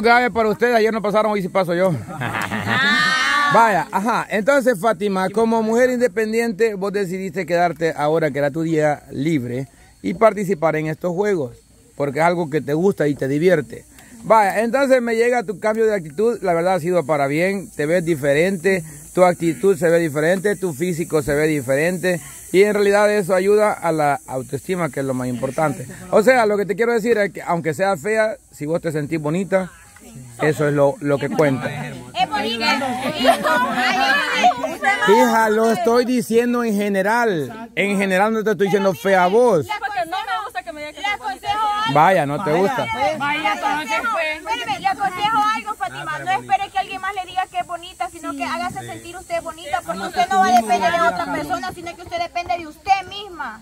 Grave para usted, ayer no pasaron, hoy sí paso yo. Vaya, ajá. Entonces, Fátima, como mujer independiente, vos decidiste quedarte ahora que era tu día libre y participar en estos juegos, porque es algo que te gusta y te divierte. Vaya, entonces me llega tu cambio de actitud, la verdad ha sido para bien, te ves diferente, tu actitud se ve diferente, tu físico se ve diferente y en realidad eso ayuda a la autoestima, que es lo más importante. O sea, lo que te quiero decir es que aunque sea fea, si vos te sentís bonita, eso es lo que cuenta. Hija, lo estoy diciendo en general. En general no te estoy diciendo fea a vos. Vaya, no te gusta. Le aconsejo algo, Fátima. No espere que alguien más le diga que es bonita, sino que hágase sentir usted bonita, porque usted no va a depender de otra persona, sino que usted depende de usted misma.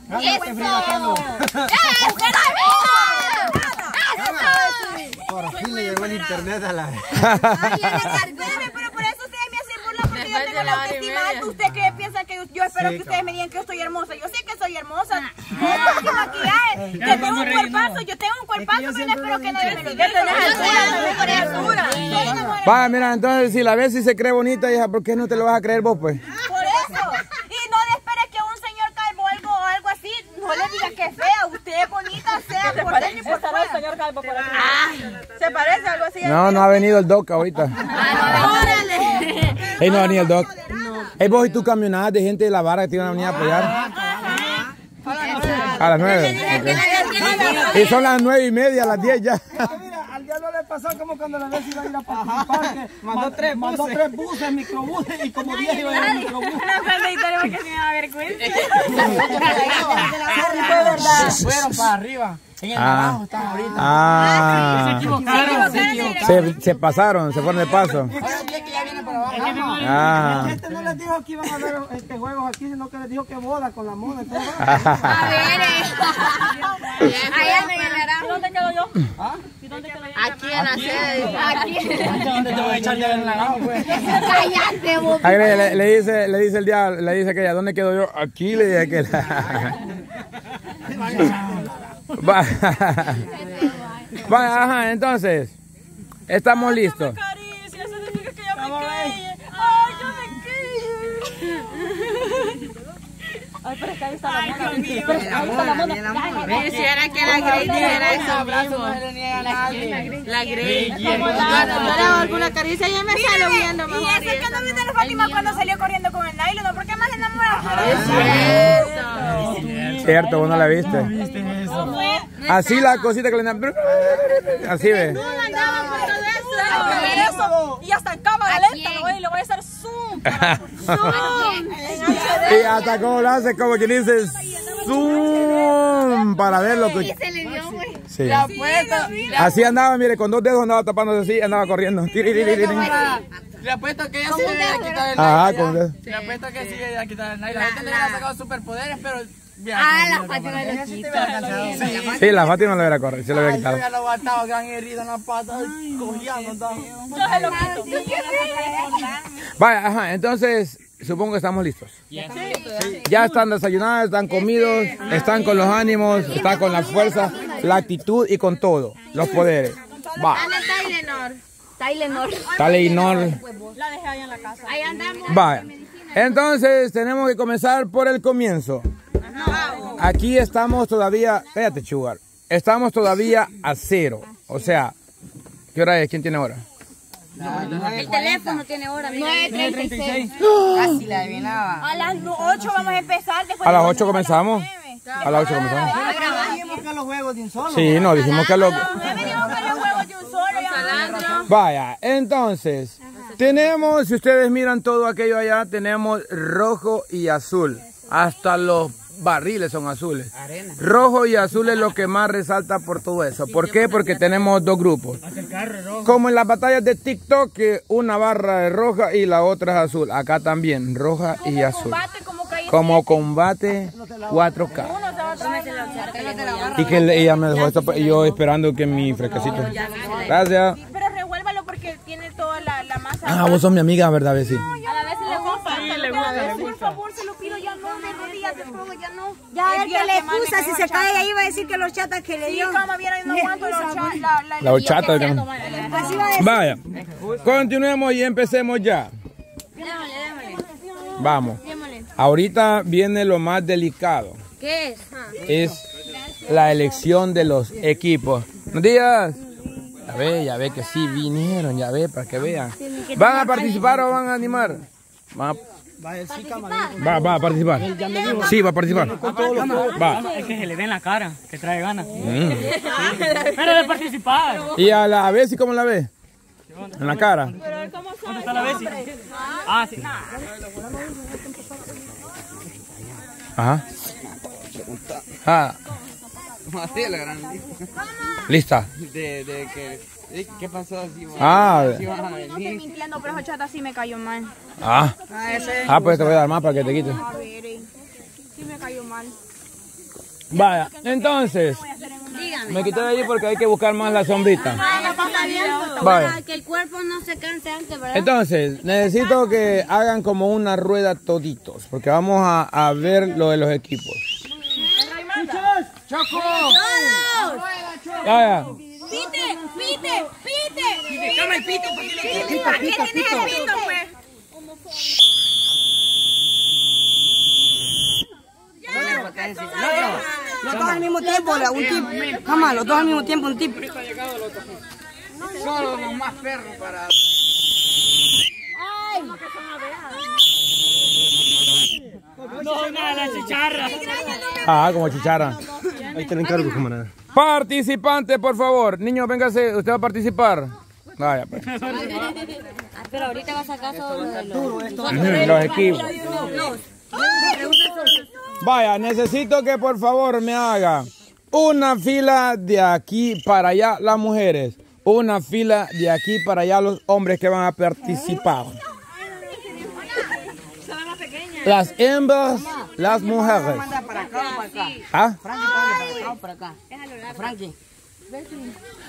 Por fin le llegó el internet a la... Ay, ya descargué, pero por eso ustedes me hacen burla, porque yo tengo la autoestima alta. ¿Ustedes qué piensan? Que yo espero que ustedes me digan que yo soy hermosa. Yo sé que soy hermosa. No, maquillaje. Yo tengo un cuerpazo, pero no espero que nadie me lo diga. Vaya, mira, entonces si la ves y se cree bonita, hija, ¿por qué no te lo vas a creer vos, pues? Por eso. Y no esperes que un señor calvo o algo así, no le diga que es fea. Usted es bonita, sea por dentro y por fuera. El señor calvo por aquí. ¿Se parece algo así? No, no ha venido el doc ahorita. ¡Órale! Ey, no ha venido el doc. Ey, vos y tu camionada de gente de la vara que te iban a venir a apoyar. A las 9. Y son las 9:30, a las 10 ya. Ya no le pasó como cuando la Bessy iba a ir a participar. Mandó tres buses, microbuses y como 10 iba a ir a microbuses. No fue historia porque si me da vergüenza. Fueron para arriba. En el trabajo están ahorita. Se equivocaron. Se pasaron, se fueron de paso. Este no les dijo que iban a ver juegos aquí, sino que les dijo que boda con la mona. A ver, allá me ganarán. ¿Y dónde quedo yo? Aquí en la sede. Aquí. ¿Dónde te voy a echar de ver la gama, pues? Cállate, vos. Le dice el diablo, le dice aquella, ¿dónde quedo yo? Aquí, le dije que Vaya, ajá, entonces, estamos listos. Ay, pero es que ahí está la mona. Quisiera que la Grey dijera eso mismo. La Grey. Era alguna caricia, ella me está viendo mejor. Y eso es que no viste a Fátima cuando salió corriendo con el nylon, ¿por qué más enamorada? Cierto, vos no la viste. Así la cosita que le dan. Así ve. No, andaba por todo eso. Y hasta en cámara lenta, lo voy a hacer zoom. Y hasta como lo hace, como quien dice zoom, para ver lo que... Sí. Así andaba, mire, con dos dedos andaba tapándose así, andaba corriendo. Le apuesto que ella sí le ha quitado el nylon. Le apuesto que sí le ha quitado el nylon. La gente le ha sacado superpoderes, pero... la Fátima lo quitó. Sí, la Fátima lo hubiera corrido, se lo hubiera quitado. Yo ya lo aguantaba, gran herido en la pata, cogiendo, andaba. Yo se lo quito. Vaya, ajá, entonces... Supongo que estamos listos. Ya están desayunados, están comidos, están con los ánimos, están con la fuerza, la actitud y con todo, los poderes. Va. Tylenor. La dejé ahí en la casa. Ahí andamos. Va. Entonces tenemos que comenzar por el comienzo. Aquí estamos todavía, espérate, Chugar. Estamos todavía a cero. O sea, ¿qué hora es? ¿Quién tiene hora? El teléfono tiene hora, 9:36. Casi la adivinaba. A las 8 vamos a empezar. A las 8 comenzamos. A las 8 comenzamos. Dijimos que los juegos de un solo. Sí, no, dijimos que los juegos de un solo. Vaya, entonces, tenemos, si ustedes miran todo aquello allá, tenemos rojo y azul. Hasta los barriles son azules. Rojo y azul es lo que más resalta por todo eso. ¿Por qué? Porque tenemos dos grupos. Como en las batallas de TikTok, que una barra es roja y la otra es azul. Acá también, roja y azul. Como combate 4K. Y que ella me dejó yo esperando que mi fresquecito. Gracias. Pero revuélvalo porque tiene toda la masa. Ah, vos sos mi amiga, ¿verdad, Bessy? A la vez le gusta. Por favor, se lo pido, ya no me rodillas. ya se todo, ya no. Ya él que le excusa, si se cae ahí va a decir que los chatas que le dio. Sí, como vieron, no aguanto los chatas. Vaya, continuemos y empecemos ya. Vamos. Ahorita viene lo más delicado. ¿Qué es? Es la elección de los equipos. Buenos días. Ya ve que sí vinieron, ya ve, para que vean. ¿Van a participar o van a animar? Van a... Va a participar. Sí, va a participar. Va. Es que se le ve en la cara, que trae ganas. Pero de participar. ¿Y a la Bessy cómo la ve? En la cara. ¿Dónde está la Bessy? Ah, sí. Ajá. Ah. Lista. ¿Qué pasó? Si van a venir. No estoy mintiendo, pero esa chata sí me cayó mal. Pues te voy a dar más para que te quites. A ver, sí me cayó mal. Vaya, entonces. Dígame. Me quité de allí porque hay que buscar más la sombrita. Para que el cuerpo no se canse antes, ¿verdad? Entonces, necesito que hagan como una rueda toditos, porque vamos a ver lo de los equipos. ¡Choco! ¡Vaya! ¡Pite! ¡Pite! ¡Pite! ¡Toma el pito! ¿Para qué tienes el pito, pues? Los dos al mismo tiempo, un tip. Jamás, los dos al mismo tiempo, un tip. Solo los más perros para... ¡Ay! No, nada, la chicharra. Como chicharra. Ahí te lo encargo, camarada. Participantes, por favor. Niños, véngase, usted va a participar. Vaya, pues. Pero ahorita va a sacar los equipos. Vaya, necesito que por favor me haga una fila de aquí para allá las mujeres, una fila de aquí para allá los hombres que van a participar. Las hembras, las mujeres.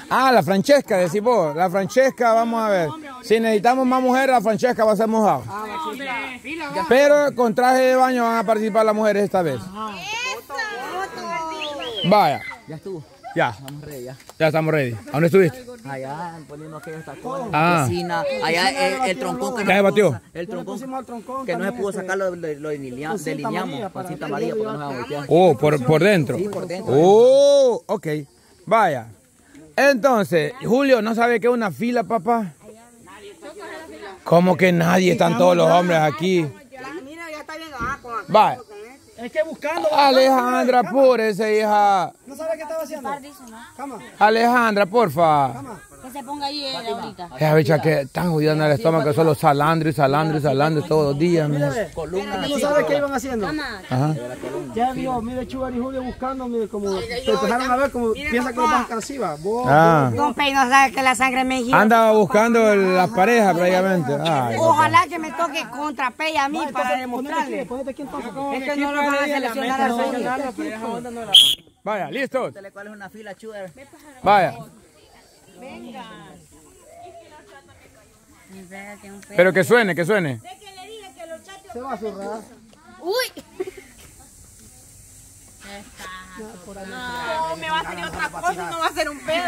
La Francesca, decís vos. La Francesca, vamos a ver. Si necesitamos más mujeres, la Francesca va a ser mojada. Pero con traje de baño van a participar las mujeres esta vez. Vaya. Ya estuvo. Ya. Estamos ready, ya. Ya estamos ready. ¿A dónde estuviste? Allá, poniendo aquellos tacones, piscina. Allá el troncón que no se pudo. El troncón que no se pudo sacar, lo delineamos. Pasita María, porque no se va a voltear. Por dentro. Sí, por dentro. Ok. Vaya. Entonces, Julio, ¿no sabe qué es una fila, papá? ¿Cómo que nadie? Están todos los hombres aquí. Mira, ya está viendo. Vaya. Es que buscando. Alejandra, apúrese, hija. ¿No sabe qué estaba haciendo? Alejandra, porfa. Que se ponga ahí ella ahorita. Esa bicha que están jodiendo el estómago, que son los salandres todos los días. ¿No sabe qué iban haciendo? Ya vio, mire Chugar y Julio buscando, mire como se empezaron a ver, como piensa que lo van a sacar así, va. Don Pey no sabe que la sangre mexicana. Andaba buscando las parejas prácticamente. Ojalá que me toque contra Pey a mí para demostrarle. Ponete aquí entonces. Es que no lo van a seleccionar al señor. Vaya, listo. ¿Cuál es una fila, Chugar? Vaya. Venga. Pero que suene, que suene. Se va a zurrar. ¡Uy! No, me va a salir otra cosa, no va a ser un pedo.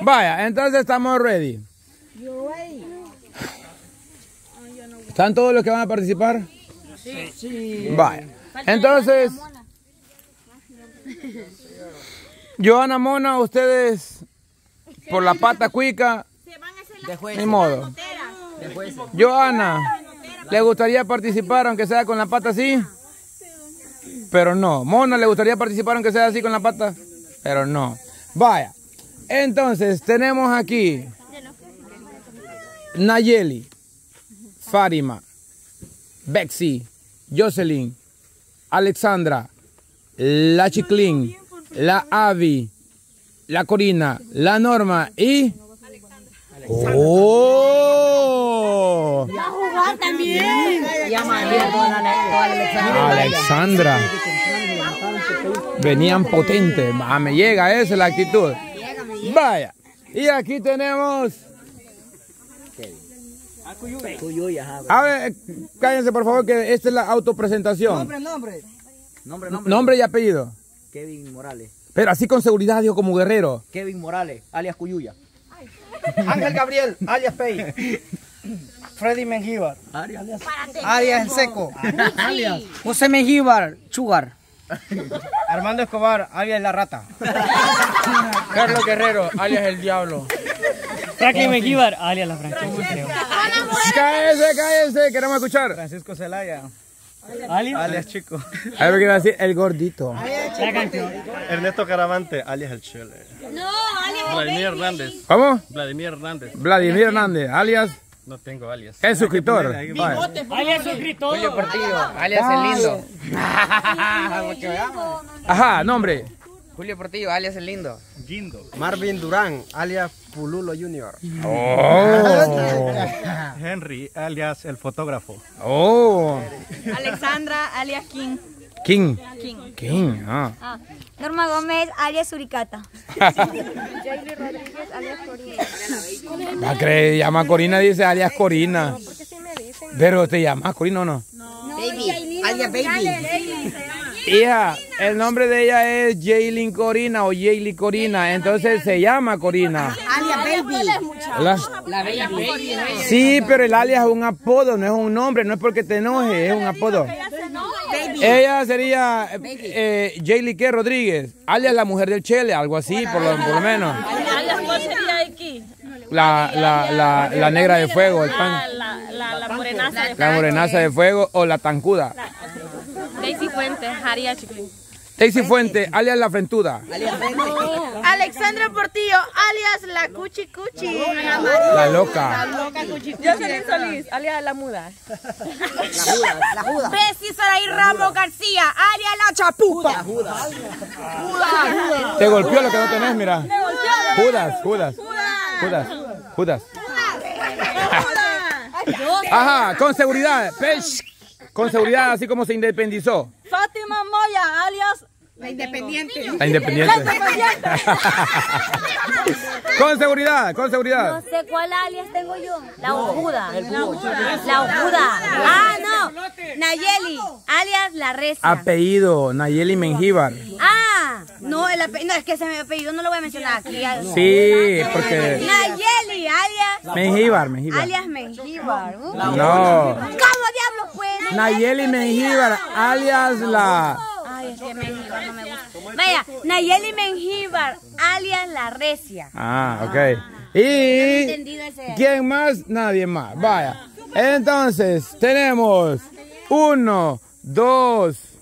Vaya, entonces estamos ready. ¿Están todos los que van a participar? Sí. Vaya. Entonces... Johanna Mona, ustedes... Por la pata cuica, ni modo. Johanna, ¿le gustaría participar aunque sea con la pata así? Pero no. Mona, ¿le gustaría participar aunque sea así con la pata? Pero no. Vaya. Entonces, tenemos aquí Nayeli, Fátima, Bessy, Jocelyn, Alexandra, la Chiclín, la Avi, la Corina, la Norma y... Alexandra. ¡Oh! ¡Va a jugar también! Alexandra. Venían potentes. Me llega, esa es la actitud. Vaya. Y aquí tenemos... A Cuyuy. Cuyuy, ajá. A ver, cállense por favor, que esta es la autopresentación. Nombre. Nombre y apellido. Kevin Morales. Pero así con seguridad, dijo como Guerrero. Kevin Morales, alias Cuyuya. Ángel Gabriel, alias Pey. Freddy Menjívar, alias El Seco. Alias José Mejíbar, Chugar Armando Escobar, alias La Rata. Carlos Guerrero, alias El Diablo. Frankie Menjívar, alias La Franquicia. Cállese, queremos escuchar. Francisco Zelaya, alias Chico. A ver qué iba a decir, El Gordito. Ernesto Caravante, alias El Chele. No, alias Vladimir Hernández. ¿Cómo? Vladimir Hernández, alias... No tengo alias. Es suscriptor. Alias suscriptor. Julio Portillo, alias El Lindo. Ajá, nombre. Julio Portillo, alias El Lindo. Marvin Durán, alias Pululo Junior. Oh. Henry, alias El Fotógrafo. Oh. Alexandra, alias King. Ah. Norma Gómez, alias Suricata. Jaylin Rodríguez, alias Corina. La cree, llama Corina, dice alias Corina. Pero te llamas Corina o no. Baby, alias Baby. Hija, el nombre de ella es Jaylin Corina o Jaylin Corina, entonces se llama Corina. Alias Baby. La bella Baby. Sí, pero el alias es un apodo, no es un nombre, no es porque te enoje, es un apodo. Ella sería Jaylin K. Rodríguez, alias la mujer del Chele, algo así, por lo menos. ¿Cuál sería aquí? La negra de fuego, el pan. La morenaza de fuego o la tancuda. Tracy Fuente, Jaria Chiclín. Tracy Fuente, alias la frentuda. Alexandra Portillo, alias la cuchi cuchi. La loca. Jocelyn Solís, alias la muda. La juda. Bessy Soray Ramos García, alias la chapupa. Judas. Te golpeó lo que no tenés, mira. Judas. Ajá, con seguridad. Con seguridad, así como se independizó. Fátima Moya, alias... La Independiente. Con seguridad. No sé cuál alias tengo yo. La Ojuda. Ah, no. Nayeli, alias La Reza. Apellido, Nayeli Menjívar. Ah, no, el apellido, no, es que ese apellido no lo voy a mencionar aquí. Sí, porque... Nayeli, alias... Menjívar. Alias Menjívar. No. ¿Cómo diablos, pues? Nayeli Menjívar, alias la... Menjívar, no me gusta. Vaya, Nayeli Menjívar, alias La Recia. Ah, ok. ¿Y quién más? Nadie más. Vaya. Entonces, tenemos 1, 2...